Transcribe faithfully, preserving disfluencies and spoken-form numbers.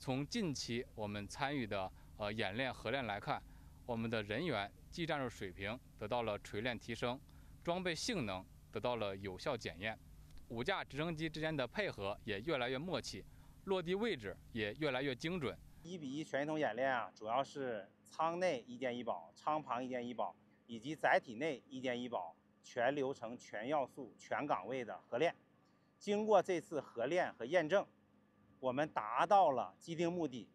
从近期我们参与的呃演练合练来看，我们的人员技战术水平得到了锤炼提升，装备性能得到了有效检验，五架直升机之间的配合也越来越默契，落地位置也越来越精准。一比一全系统演练啊，主要是舱内一件一保、舱旁一件一保以及载体内一件一保，全流程、全要素、全岗位的合练。经过这次合练和验证，我们达到了既定目的，